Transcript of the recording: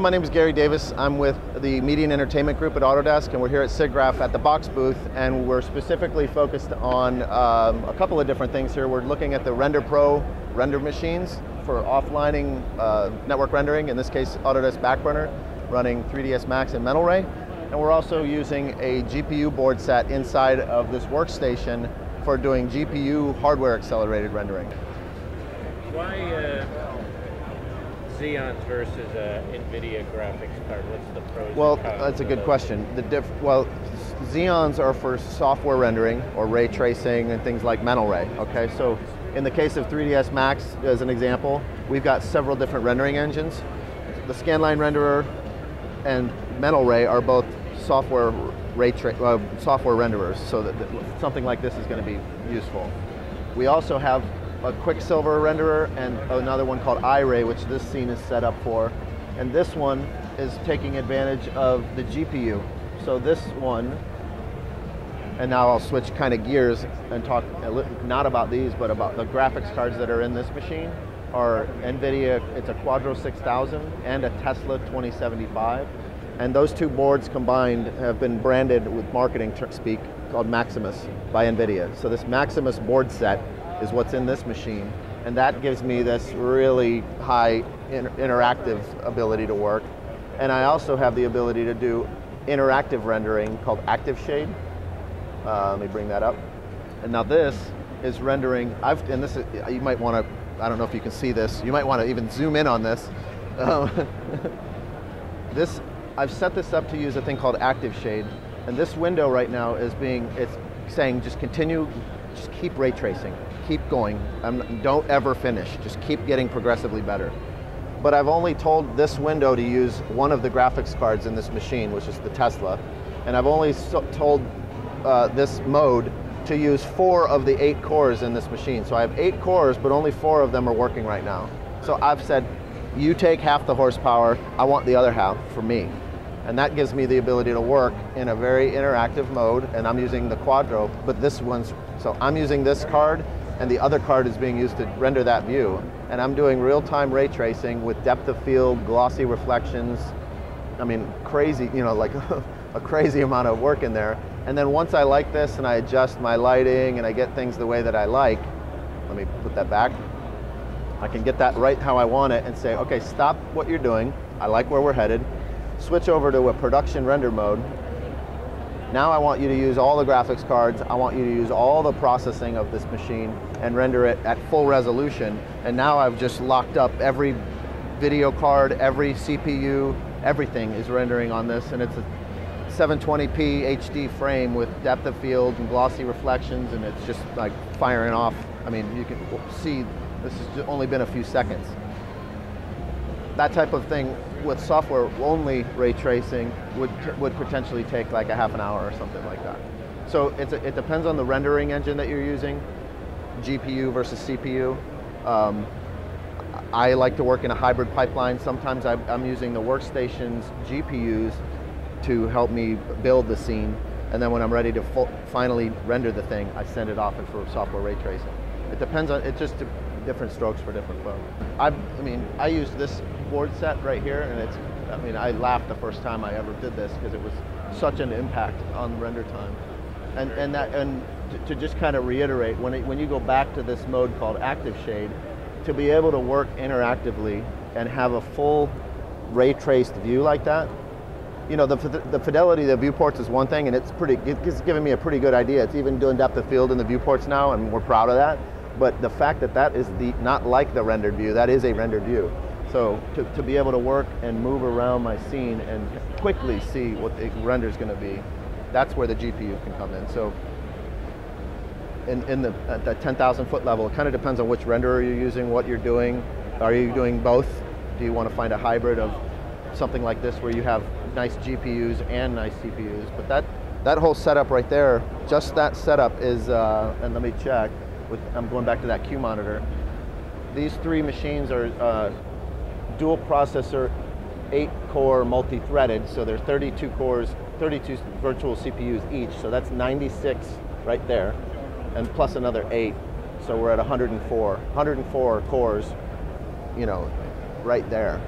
my name is Gary Davis. I'm with the Media and Entertainment Group at Autodesk, and we're here at SIGGRAPH at the Box booth, and we're specifically focused on a couple of different things here. We're looking at the Render Pro render machines for offlining network rendering, in this case Autodesk Backburner, running 3ds Max and Mental Ray. And we're also using a GPU board set inside of this workstation for doing GPU hardware accelerated rendering. Why Xeons versus NVIDIA graphics card? What's the pros? Well, that's a good question. Well, Xeons are for software rendering or ray tracing and things like Mental Ray. Okay, so in the case of 3ds Max, as an example, we've got several different rendering engines. The Scanline renderer and Mental Ray are both software software renderers, so that something like this is going to be useful. We also have a Quicksilver renderer and another one called iRay, which this scene is set up for. And this one is taking advantage of the GPU. So this one, and now I'll switch kind of gears and talk not about these, but about the graphics cards that are in this machine are NVIDIA, it's a Quadro 6000 and a Tesla 2075. And those two boards combined have been branded with marketing speak called Maximus by NVIDIA. So this Maximus board set is what's in this machine, and that gives me this really high interactive ability to work. And I also have the ability to do interactive rendering called Active Shade. Let me bring that up. And now this is rendering, and this is, you might want to, I don't know if you can see this, you might want to even zoom in on this. I've set this up to use a thing called Active Shade, and this window right now is it's saying just continue, just keep ray tracing, keep going, don't ever finish, just keep getting progressively better. But I've only told this window to use one of the graphics cards in this machine, which is the Tesla, and I've only told this mode to use 4 of the 8 cores in this machine. So I have 8 cores, but only 4 of them are working right now. So I've said, you take half the horsepower, I want the other half for me. And that gives me the ability to work in a very interactive mode, and I'm using the Quadro, but this one's, so I'm using this card, and the other card is being used to render that view. And I'm doing real-time ray tracing with depth of field, glossy reflections, I mean, crazy, you know, like a crazy amount of work in there. And then once I like this and I adjust my lighting and I get things the way that I like, let me put that back. I can get that right how I want it and say, okay, stop what you're doing. I like where we're headed. Switch over to a production render mode. Now I want you to use all the graphics cards. I want you to use all the processing of this machine and render it at full resolution. And now I've just locked up every video card, every CPU, everything is rendering on this. And it's a 720p HD frame with depth of field and glossy reflections. And it's just like firing off. I mean, you can see this has only been a few seconds. That type of thing with software only ray tracing would potentially take like a half an hour or something like that. So it depends on the rendering engine that you're using, GPU versus CPU. I like to work in a hybrid pipeline. Sometimes I'm using the workstation's GPUs to help me build the scene. And then when I'm ready to finally render the thing, I send it off for software ray tracing. It depends on, it's just different strokes for different folks. I mean, I used this board set right here, and it's, I mean, I laughed the first time I ever did this because it was such an impact on render time. And to just kind of reiterate, when you go back to this mode called Active Shade, to be able to work interactively and have a full ray traced view like that, you know, the fidelity of the viewports is one thing, and it's giving me a pretty good idea. It's even doing depth of field in the viewports now, and we're proud of that. But the fact that that is not like the rendered view, that is a rendered view. So to be able to work and move around my scene and quickly see what the render is going to be, that's where the GPU can come in. So at the 10,000 foot level, it kind of depends on which renderer you're using, what you're doing. Are you doing both? Do you want to find a hybrid of something like this where you have nice GPUs and nice CPUs? But that whole setup right there, just that setup is, and let me check. I'm going back to that Q monitor. These three machines are dual processor, 8-core multi-threaded, so they're 32 cores, 32 virtual CPUs each, so that's 96 right there, and plus another 8, so we're at 104 cores, you know, right there.